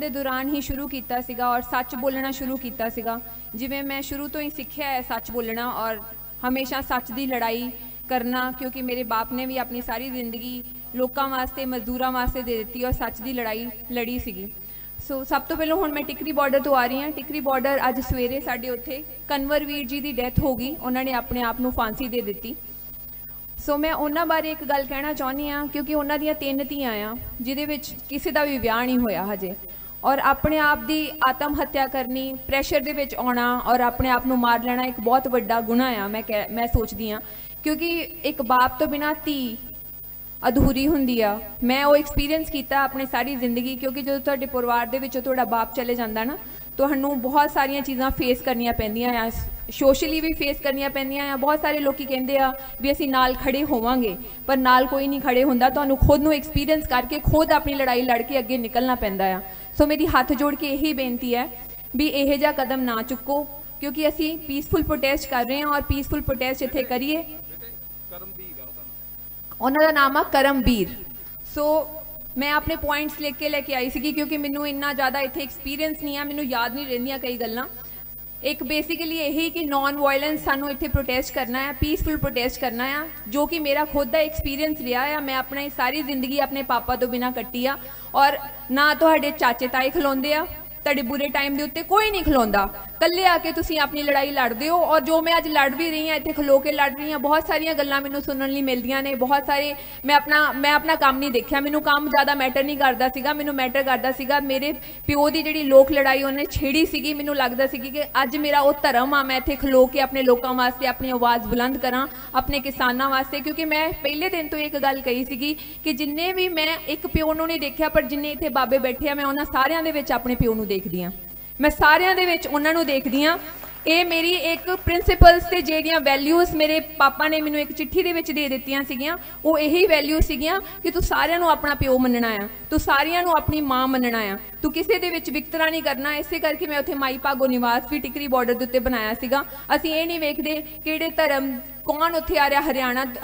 ਦੇ ਦੌਰਾਨ ਹੀ ਸ਼ੁਰੂ ਕੀਤਾ ਸੀਗਾ ਔਰ ਸੱਚ ਬੋਲਣਾ ਸ਼ੁਰੂ ਕੀਤਾ ਸੀਗਾ। ਜਿਵੇਂ ਮੈਂ ਸ਼ੁਰੂ ਤੋਂ ਹੀ ਸਿੱਖਿਆ ਹੈ ਸੱਚ ਬੋਲਣਾ ਔਰ ਹਮੇਸ਼ਾ ਸੱਚ ਦੀ ਲੜਾਈ करना, क्योंकि मेरे बाप ने भी अपनी सारी जिंदगी लोगों वास्ते मजदूरों वास्ते दे दी और सच की लड़ाई लड़ी सी। सो सब तो पहले हुण मैं टिकरी बॉर्डर तो आ रही हाँ। टिकरी बॉर्डर अज सवेरे साढ़े उत्थे कनवर वीर जी की डैथ हो गई, उन्होंने अपने आप को फांसी दे दी। सो मैं उन्होंने बारे एक गल कहना चाहती हाँ क्योंकि उन्होंने 3 धियां आ जिहदे किसी का भी विआह नहीं होया हजे, और अपने आप की आत्म हत्या करनी, प्रैशर दे विच आना और अपने आप को मार लेना एक बहुत वड्डा गुनाह आ। मैं सोचती हाँ क्योंकि एक बाप तो बिना धी अधूरी हुंदी आ। मैं वो एक्सपीरियंस किया अपनी सारी जिंदगी, क्योंकि जो तुहाडे परिवार दे विचों तुहाडा बाप चले जाता ना, तुहानूं बहुत सारिया चीज़ां फेस करनिया पैंदियां आ, सोशली भी फेस करनिया पैंदियां आ। बहुत सारे लोग कहंदे आ भी असीं नाल खड़े होवांगे, पर नाल कोई नहीं खड़े हुंदा। तुहानूं खुद नूं एक्सपीरियंस करके खुद अपनी लड़ाई लड़ के अगे निकलना पैंदा आ। सो मेरी हाथ जोड़ के यही बेनती है भी इहो जिहा कदम ना चुको, क्योंकि असीं पीसफुल प्रोटेस्ट कर रहे हैं और पीसफुल प्रोटेस्ट इत्थे करिए। उन्होंने नाम आ करमवीर। सो मैं अपने पॉइंट्स लेके आई सी क्योंकि मैनू इन्ना ज़्यादा इतने एक्सपीरियंस नहीं है, मैनू याद नहीं रहिंदियां कई गल्लां। एक बेसिकली यही कि नॉन वायलेंस सानू इत्थे प्रोटेस्ट करना है, पीसफुल प्रोटेस्ट करना है, जो कि मेरा खुद का एक्सपीरियंस रहा है। मैं अपनी सारी जिंदगी अपने पापा तो बिना कट्टी आ, और ना तुहाडे चाचे ताए खिलाउंदे आ, तुहाडे बुरे टाइम के उत्ते कोई नहीं खिलाउंदा। कल्ले आके तुसीं अपनी लड़ाई लड़दे हो, और जो मैं अज लड़ भी रही हाँ इत्थे खलो के लड़ रही हाँ। बहुत सारिया गल्लां मैनूं सुनने लई मिलदियां ने, बहुत सारे मैं अपना काम नहीं देखिया, मैनूं काम ज़्यादा मैटर नहीं करदा सीगा। मैनूं मैटर करदा सीगा मेरे प्यो की जिहड़ी लोक लड़ाई उन्हें छेड़ी सीगी। मैनूं लगदा सी कि अज मेरा वो धर्म आ, मैं इत्थे खलो के अपने लोगों वास्ते अपनी आवाज़ बुलंद करां, अपने किसानां वास्ते। क्योंकि मैं पहले दिन तो एक गल कही सीगी कि जिन्ने भी मैं एक प्यो नूं नहीं देखिया, पर जिन्ने इत्थे बाबे बैठे आ मैं उन्हां सारियां दे विच अपने प्यो नूं देखदी हाँ, मैं सारियां दे विच उन्हां नूं देखदी हाँ। ये मेरी एक प्रिंसिपल्स ते जिहड़ियां वैल्यूज़ मेरे पापा ने मैनूं एक चिट्ठी दे विच दे दित्तियां सीगियां, वो यही वैल्यू सीगियां कि तू सारियां नूं अपना प्यो मनना आ, तू सारियां नूं अपनी माँ मनना आ, तू किसी दे विच विकतरा नहीं करना। इसे करके मैं उत्थे माई भागो निवास भी टिकरी बॉर्डर दे उत्ते बनाया सीगा। असीं ये नहीं वेखदे किहड़े धर्म कौन उत्थे आ रहा,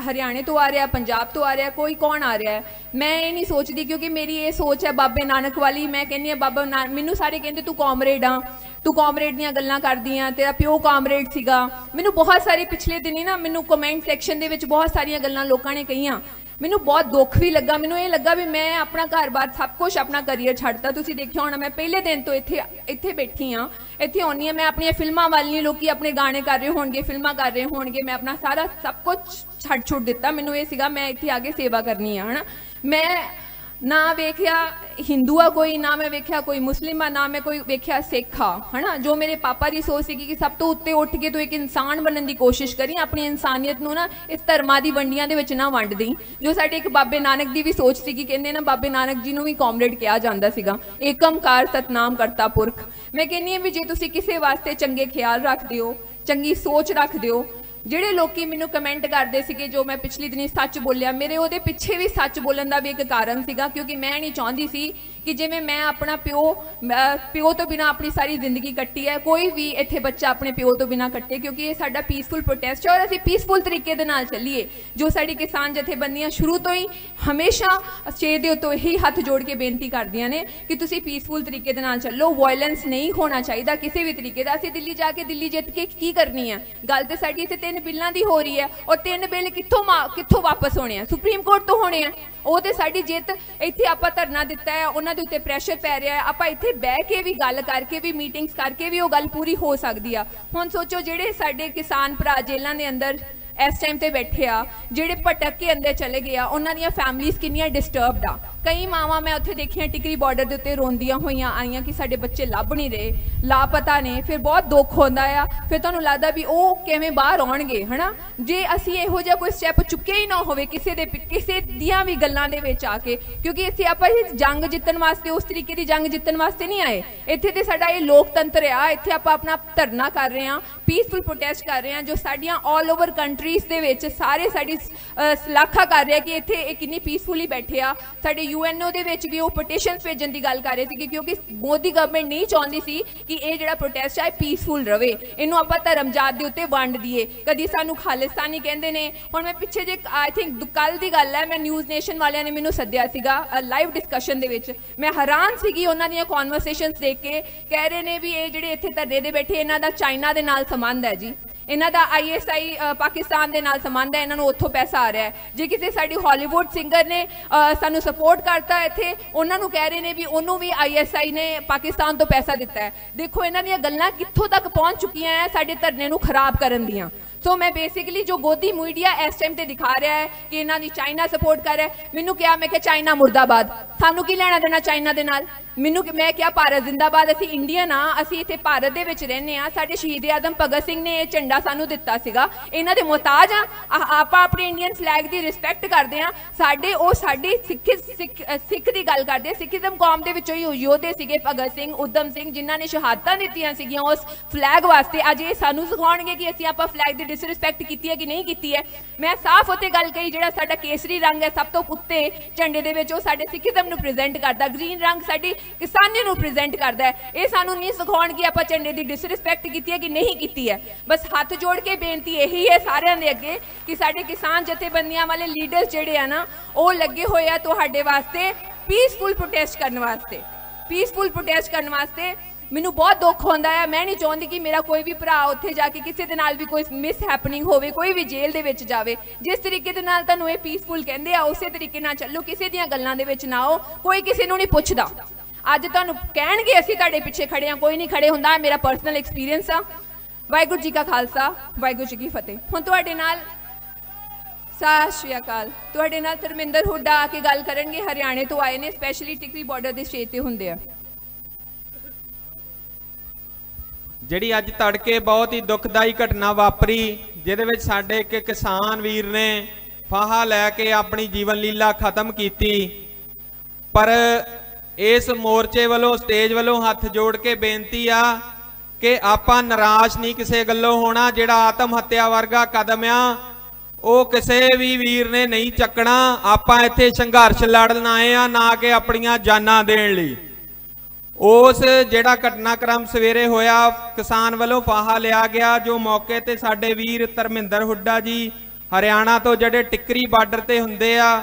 हरियाणे तो आ रहा, पंजाब तो आ रहा, कोई कौन आ रहा है, मैं ये नहीं सोचती। क्योंकि मेरी ये सोच है बाबे नानक वाली। मैं कहनी हाँ बाबा नानक, मैनू सारे कहते तू कॉमरेड आ, तू कॉमरेड दियां गल्लां करदी आ, तेरा प्यो कॉमरेड सीगा। मैनू बहुत सारे पिछले दिन ही ना मैनू कमेंट सैक्शन दे विच बहुत सारियां गल्लां लोकां ने कहियां, मैनू बहुत दुख भी लगा। मैनू ये लगा भी मैं अपना घर बार सब कुछ अपना करियर छड्डता। तुसीं देखिया होना मैं पहले दिन तो इत्थे बैठी हाँ, इत्थे आउणी हाँ, मैं अपनी फिल्मां वाल नहीं, लोग अपने गाने कर रहे होणगे, फिल्मां कर रहे होणगे, मैं अपना सारा सब कुछ छड्ड छुड़ दिता। मैनू ये सीगा मैं इत्थे आके सेवा करनी है ना। मैं ना वेख्या हिंदू आ कोई, ना मैं वेख्या कोई मुस्लिम आ, ना मैं कोई वेख्या सिख आ, है ना। जो मेरे पापा की सोच सी कि सब तो उत्ते उठ के तू एक इंसान बनने की कोशिश करी, अपनी इंसानियत नूं ना इस धर्मां दी वंडियां दे विच ना वंड दी। जो साडे एक बाबे नानक दी भी सोच सी कि कहंदे ना बाबे नानक जी नूं भी कॉमरेड किया जांदा सीगा, एकमकार सतनाम करता पुरख। मैं कहनी है भी जे तुसीं किसे वास्ते चंगे ख्याल रखदे हो, चंगी सोच रखदे हो, ਜਿਹੜੇ ਲੋਕੀ ਮੈਨੂੰ ਕਮੈਂਟ ਕਰਦੇ ਸੀਗੇ ਜੋ मैं पिछले ਦਿਨੀ सच बोलिया, मेरे ਉਹਦੇ ਪਿੱਛੇ भी सच बोलन का भी एक कारण ਸੀਗਾ। क्योंकि मैं नहीं ਚਾਹੁੰਦੀ ਸੀ कि जिवें मैं अपना प्यो तो बिना अपनी सारी जिंदगी कट्टी है, कोई भी इत्थे बच्चा अपने प्यो तो बिना कट्टे, क्योंकि ये साडा पीसफुल प्रोटेस्ट है और असीं पीसफुल तरीके दे नाल चलीए। जो साडी किसान जथेबंदियां शुरू तो ही हमेशा छे दे उत्तों यही हथ जोड़ के बेनती करदियां ने कि तुसीं पीसफुल तरीके दे नाल चलो, वायलेंस नहीं होना चाहिए किसी भी तरीके दा। असीं दिल्ली जाके दिल्ली जित के की करनी है गल, तो साडी इत्थे 3 बिलों की हो रही है और 3 बिल कित्थों वापस होने हैं, सुप्रीम कोर्ट तो होने हैं। वो तो साडी जित इत्थे आपां धरना दिता है, उन्होंने उत्ते प्रैशर पै रहा है, आपां इत्थे बह के भी गल करके भी मीटिंग्स करके भी वो गल पूरी हो सकती है। हुण सोचो जिहड़े साडे किसान भरा जेलों के अंदर इस टाइम ते बैठे आ, जिहड़े भटक के अंदर चले गए आ, उन्हां दीयां फैमिलीज़ किन्नियां डिस्टर्बड आ। कई मावां मैं उत्थे देखियां टिकरी बॉर्डर दे उत्ते रोंदियां होइयां आईयां कि साडे बच्चे लभ नहीं रहे, लापता ने। फिर बहुत दुख हुंदा आ, फिर तुहानूं लगदा भी ओह किवें बाहर आउणगे, है ना। जे असीं इहो जिहा कोई स्टैप चुक्के ही ना होवे किसे दीयां भी गल्लां दे विच आ के, क्योंकि असीं आपां जंग जितण वास्ते उस तरीके दी जंग जितण वास्ते नहीं आए। इत्थे ते साडा इह लोकतंत्र आ, इत्थे आपां अपना धरना कर रहे आ, पीसफुल प्रोटेस्ट कर रहे आ, जो साडीआं ऑल ओवर कंट्री कंट्रीज़ दे विच सारे साडी सलाखा कर रहे कि इत्थे इह किन्नी पीसफुली बैठे आ। साडे यूएनओ दे विच वी ओह पटीशन भेजण दी गल कर रहे सी क्योंकि मोदी गवर्नमेंट नहीं चाहुंदी सी कि इह जिहड़ा प्रोटेस्ट है पीसफुल रवे, इहनूं आपां धर्मजात दे उत्ते वंड दीए, कदी सानूं खालिस्तानी कहंदे ने। हुण मैं पिछे जे आई थिंक कल दी गल है, मैं न्यूज़ नेशन वालियां ने मैनूं सद्दिया सीगा लाइव डिस्कशन दे विच, मैं हैरान सीगी उन्हां दी कॉन्वरसेशनस देख के। कह रहे ने भी ये जिहड़े इत्थे धरने दे बैठे इन्हां दा चाइना दे नाल संबंध है जी, इन्हां दा ISI पाकिस्तान दे नाल संबंध है, इन्हां नूं उत्थों पैसा आ रहा है। जे किसी साडी हॉलीवुड सिंगर ने सानूं सपोर्ट करता इत्थे, उन्हां नूं कह रहे ने भी उन्होंने भी ISI ने पाकिस्तान तो पैसा दिता है। देखो इन्हां दीयां गल्लां कित्थों तक पहुँच चुकियां हैं साडे धरने नूं खराब करन दियां। सो मैं बेसिकली जो गोदी मीडिया इस टाइम ते दिखा रहा है कि इन्हां दी चाइना सपोर्ट कर रहा है, मैनूं क्या मैं चाइना मुर्दाबाद, सानूं की लैना देना चाइना दे नाल, मैनूं मैं क्या भारत जिंदाबाद, असीं इंडियन हाँ, असीं इत्थे भारत दे विच रहने हाँ। साडे शहीद आजम भगत सिंह ने यह झंडा सानूं दित्ता सीगा, इन्हां दे मोहताज हाँ, आपां अपने इंडियन फ्लैग की रिस्पैक्ट करदे हाँ। साडे ओह साडी सिख दी गल करदे, सिखिज़म कौम दे विचों ही योद्धे सीगे भगत सिंह, उधम सिंह, जिन्हां ने शहादतां दित्तियां सीगियां उस फ्लैग वास्ते। अज ये सानूं सिखाउणगे कि असीं आपां फ्लैग दी डिसरिस्पैक्ट कीती है कि नहीं कीती है। मैं साफ उत्ते गल कही जिहड़ा साडा केसरी रंग है सब तो उत्ते झंडे दे विच ओह साडे सिखिज़म नूं प्रेजेंट करदा, ग्रीन रंग साडी किसानी नूं प्रेजेंट करता है। यह सानूं नहीं सिखाउणगे कि आपां झंडे की डिसरिस्पैक्ट की है कि नहीं की है। बस हाथ जोड़ के बेनती यही है सारिआं दे अगे कि साडे किसान जथेबंदियां वाले लीडर्स जिहड़े आ ना वो लगे होए आ तुहाडे वास्ते पीसफुल प्रोटेस्ट करन वास्ते, पीसफुल प्रोटेस्ट करन वास्ते। मैनू बहुत दुख होंदा है, मैं नहीं चाहती कि मेरा कोई भी भरा उत्थे जाके किसी दे नाल भी कोई मिसहैपनिंग होवे, कोई भी जेल दे विच जावे। जिस तरीके दे नाल तुहानूं ये पीसफुल कहंदे आ उसे तरीके नाल चलो, किसी दियां गल्लां दे विच ना आओ, कोई किसी नूं नहीं पुछदा। अज तुहानू कहणगे असीं तुहाडे पिछे खड़े हाँ, कोई नहीं खड़े हुंदा, मेरा परसनल एक्सपीरियंस आ। वाहिगुरू जी का खालसा, वाहिगुरू जी की फतेह। हुण तुहाडे नाल सत श्री अकाल, तुहाडे नाल धर्मवीर हुड्डा आ के गल करनगे, हरियाणे तो आए ने, स्पैशली टिकरी बॉर्डर दे स्टेज ते हुंदे आ। जिहड़ी अज तड़के बहुत ही दुखदाई घटना वापरी, जिहदे विच साडे इक किसान वीर ने फाहा लै के अपनी जीवन लीला खत्म कीती। पर इस मोर्चे वालों स्टेज वालों हथ जोड़ के बेनती आ कि आपां निराश नहीं किसी गल्लों होना। जिहड़ा आत्म हत्या वर्गा कदम आ वो किसी भी वीर ने नहीं चकना। आपां इत्थे संघर्ष लड़न आए आ, ना कि अपनियां जानां देण लई। उस जिहड़ा घटनाक्रम सवेरे होया, किसान वालों फाहा लिया गया, जो मौके ते साडे वीर धर्मवीर हुड्डा जी हरियाणा तो जिहड़े टिकरी बार्डर ते हुंदे आ,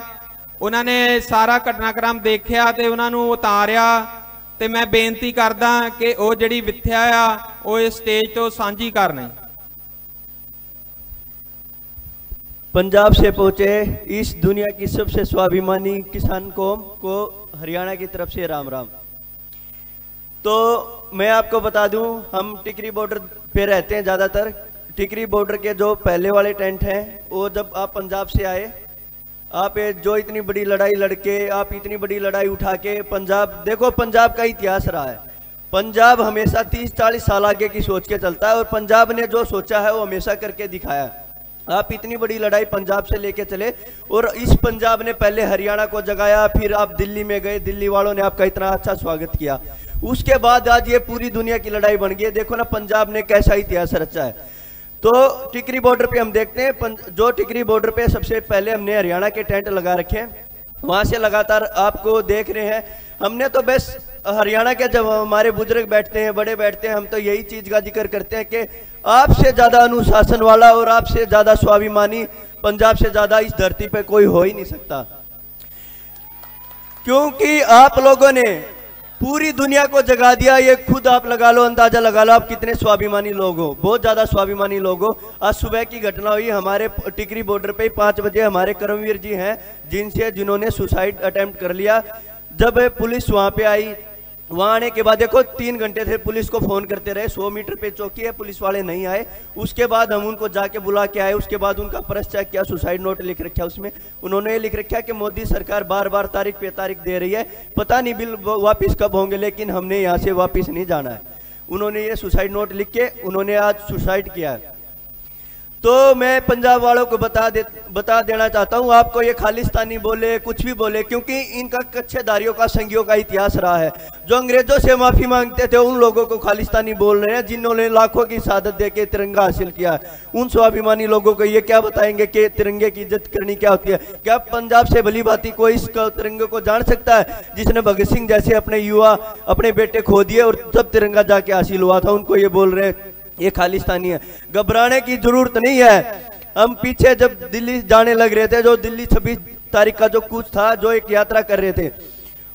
उन्होंने सारा घटनाक्रम देखा तो उन्होंने उतारिया। तो मैं बेनती करदा कि वह जिहड़ी विथ्या आ वो इस स्टेज तो सांझी करनी। पंजाब से पहुंचे इस दुनिया की सबसे स्वाभिमानी किसान कौम को हरियाणा की तरफ से राम राम। तो मैं आपको बता दूं, हम टिकरी बॉर्डर पे रहते हैं ज़्यादातर। टिकरी बॉर्डर के जो पहले वाले टेंट हैं वो जब आप पंजाब से आए, आप जो इतनी बड़ी लड़ाई लड़के, आप इतनी बड़ी लड़ाई उठा के पंजाब, देखो पंजाब का इतिहास रहा है, पंजाब हमेशा 30-40 साल आगे की सोच के चलता है और पंजाब ने जो सोचा है वो हमेशा करके दिखाया है। आप इतनी बड़ी लड़ाई पंजाब से लेके चले और इस पंजाब ने पहले हरियाणा को जगाया, फिर आप दिल्ली में गए, दिल्ली वालों ने आपका इतना अच्छा स्वागत किया, उसके बाद आज ये पूरी दुनिया की लड़ाई बन गई है। देखो ना पंजाब ने कैसा इतिहास रचा है। तो टिकरी बॉर्डर पे हम देखते हैं, जो टिकरी बॉर्डर पे सबसे पहले हमने हरियाणा के टेंट लगा रखे हैं, वहाँ से लगातार आपको देख रहे हैं। हमने तो बस हरियाणा के, जब हमारे बुजुर्ग बैठते हैं, बड़े बैठते हैं, हम तो यही चीज़ का जिक्र करते हैं कि आपसे ज़्यादा अनुशासन वाला और आपसे ज़्यादा स्वाभिमानी, पंजाब से ज़्यादा इस धरती पर कोई हो ही नहीं सकता। क्योंकि आप लोगों ने पूरी दुनिया को जगा दिया। ये खुद आप लगा लो, अंदाजा लगा लो आप कितने स्वाभिमानी लोग हो, बहुत ज़्यादा स्वाभिमानी लोग हो। आज सुबह की घटना हुई हमारे टिकरी बॉर्डर पे, 5 बजे हमारे करमवीर जी हैं जिन्होंने सुसाइड अटेम्प्ट कर लिया। जब पुलिस वहाँ पे आई, वहाँ आने के बाद देखो 3 घंटे थे, पुलिस को फ़ोन करते रहे, 100 मीटर पे चौकी है, पुलिस वाले नहीं आए। उसके बाद हम उनको जाके बुला के आए, उसके बाद उनका पर्स चेक किया, सुसाइड नोट लिख रखा, उसमें उन्होंने ये लिख रखा कि मोदी सरकार बार बार तारीख पे तारीख दे रही है, पता नहीं बिल वापस कब होंगे, लेकिन हमने यहाँ से वापस नहीं जाना है। उन्होंने ये सुसाइड नोट लिख के उन्होंने आज सुसाइड किया है। तो मैं पंजाब वालों को बता देना चाहता हूं, आपको ये खालिस्तानी बोले कुछ भी बोले, क्योंकि इनका कच्छेदारियों का संघियों का इतिहास रहा है। जो अंग्रेजों से माफ़ी मांगते थे उन लोगों को खालिस्तानी बोल रहे हैं, जिन्होंने लाखों की शहादत देके तिरंगा हासिल किया है। उन स्वाभिमानी लोगों को ये क्या बताएंगे कि तिरंगे की इज्जत करनी क्या होती है? क्या पंजाब से भली भांति कोई इस तिरंगे को जान सकता है जिसने भगत सिंह जैसे अपने युवा अपने बेटे खो दिए और तब तिरंगा जाके हासिल हुआ था? उनको ये बोल रहे हैं ये खालिस्तानी है। घबराने की जरूरत नहीं है। हम पीछे जब दिल्ली जाने लग रहे थे, जो दिल्ली 26 तारीख का जो कूच था, जो एक यात्रा कर रहे थे,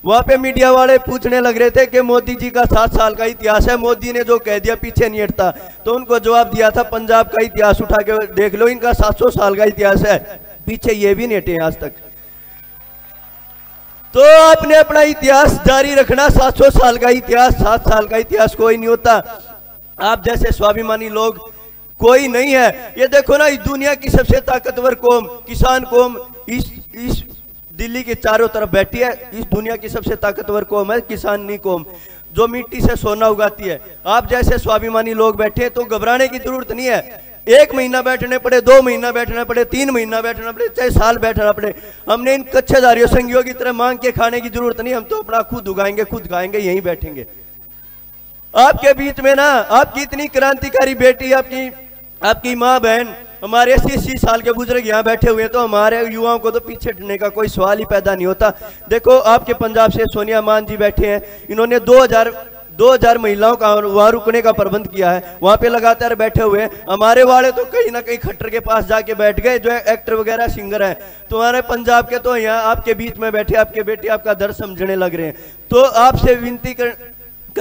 वहाँ पे मीडिया वाले पूछने लग रहे थे कि मोदी जी का 7 साल का इतिहास है, मोदी ने जो कह दिया पीछे नहीं हटता। तो उनको जवाब दिया था, पंजाब का इतिहास उठा के देख लो, इनका 700 साल का इतिहास है, पीछे ये भी नहीं हटे आज तक। तो आपने अपना इतिहास जारी रखना, 700 साल का इतिहास, 7 साल का इतिहास कोई नहीं होता। आप जैसे स्वाभिमानी लोग कोई नहीं है। ये देखो ना, इस दुनिया की सबसे ताकतवर कौम, किसान कौम, इस दिल्ली के चारों तरफ बैठी है। इस दुनिया की सबसे ताकतवर कौम है किसानी कौम, जो मिट्टी से सोना उगाती है। आप जैसे स्वाभिमानी लोग बैठे हैं, तो घबराने की जरूरत नहीं है। 1 महीना बैठने पड़े, 2 महीना बैठना पड़े, 3 महीना बैठना पड़े, चाहे साल बैठना पड़े, हमने इन कच्छेदारियों संघियों की तरह मांग के खाने की जरूरत नहीं। हम तो अपना खुद उगाएंगे, खुद खाएंगे, यहीं बैठेंगे। आपके बीच में ना, आपकी इतनी क्रांतिकारी बेटी, आपकी माँ बहन, हमारे 80 साल के बुजुर्ग यहाँ बैठे हुए हैं, तो हमारे युवाओं को तो पीछे हटने का कोई सवाल ही पैदा नहीं होता। देखो, आपके पंजाब से सोनिया मान जी बैठे हैं, इन्होंने 2000 महिलाओं का वहाँ रुकने का प्रबंध किया है, वहाँ पे लगातार बैठे हुए हैं। हमारे वाले तो कहीं ना कहीं खट्टर के पास जाके बैठ गए, जो एक्टर वगैरह सिंगर हैं। तुम्हारे पंजाब के तो यहाँ आपके बीच में बैठे आपके बेटे आपका दर्द समझने लग रहे हैं। तो आपसे विनती कर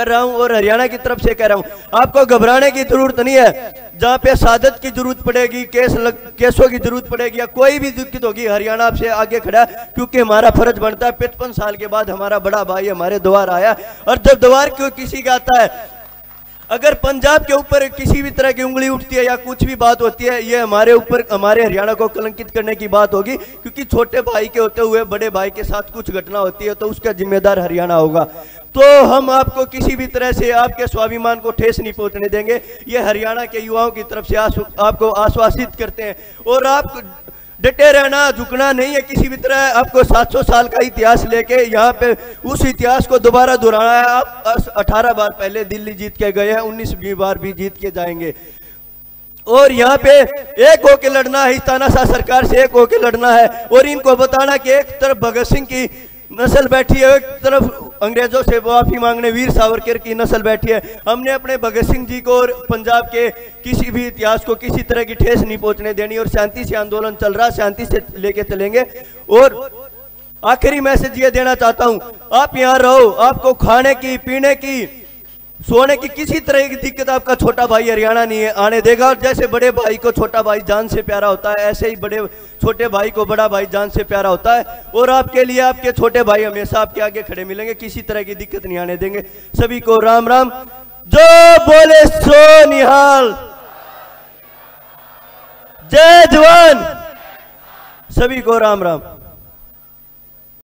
रहा हूं और हरियाणा की तरफ से कह रहा हूं, आपको घबराने की जरूरत नहीं है। जहां पे शहादत की जरूरत पड़ेगी, केसों की जरूरत पड़ेगी, या कोई भी दिक्कत होगी, हरियाणा आपसे आगे खड़ा, क्योंकि हमारा फर्ज बनता है। 55 साल के बाद हमारा बड़ा भाई हमारे द्वार आया, और जब द्वार क्यों किसी का आता है, अगर पंजाब के ऊपर किसी भी तरह की उंगली उठती है या कुछ भी बात होती है, ये हमारे ऊपर, हमारे हरियाणा को कलंकित करने की बात होगी, क्योंकि छोटे भाई के होते हुए बड़े भाई के साथ कुछ घटना होती है तो उसका जिम्मेदार हरियाणा होगा। तो हम आपको किसी भी तरह से आपके स्वाभिमान को ठेस नहीं पहुंचने देंगे। ये हरियाणा के युवाओं की तरफ से आपको आश्वासित करते हैं, और आप डटे रहना, झुकना नहीं है किसी भी तरह। आपको 700 साल का इतिहास लेके यहाँ पे उस इतिहास को दोबारा दोहराना है। आप 18 बार पहले दिल्ली जीत के गए हैं, 19वीं बार भी जीत के जाएंगे, और यहाँ पे एक होके लड़ना है, इस तानाशाह सरकार से एक होके लड़ना है, और इनको बताना कि एक तरफ भगत सिंह की नस्ल बैठी है, एक तरफ अंग्रेजों से माफी मांगने वीर सावरकर की नस्ल बैठी है। हमने अपने भगत सिंह जी को और पंजाब के किसी भी इतिहास को किसी तरह की ठेस नहीं पहुंचने देनी, और शांति से आंदोलन चल रहा, शांति से लेके चलेंगे। और आखिरी मैसेज ये देना चाहता हूं, आप यहाँ रहो, आपको खाने की, पीने की, सोने की किसी तरह की दिक्कत आपका छोटा भाई हरियाणा नहीं है आने देगा। और जैसे बड़े भाई को छोटा भाई जान से प्यारा होता है, ऐसे ही बड़े छोटे भाई को बड़ा भाई जान से प्यारा होता है, और आपके लिए आपके छोटे भाई हमेशा आपके आगे खड़े मिलेंगे, किसी तरह की दिक्कत नहीं आने देंगे। सभी को राम राम। जो बोले सो निहाल। जय जवान। सभी को राम राम।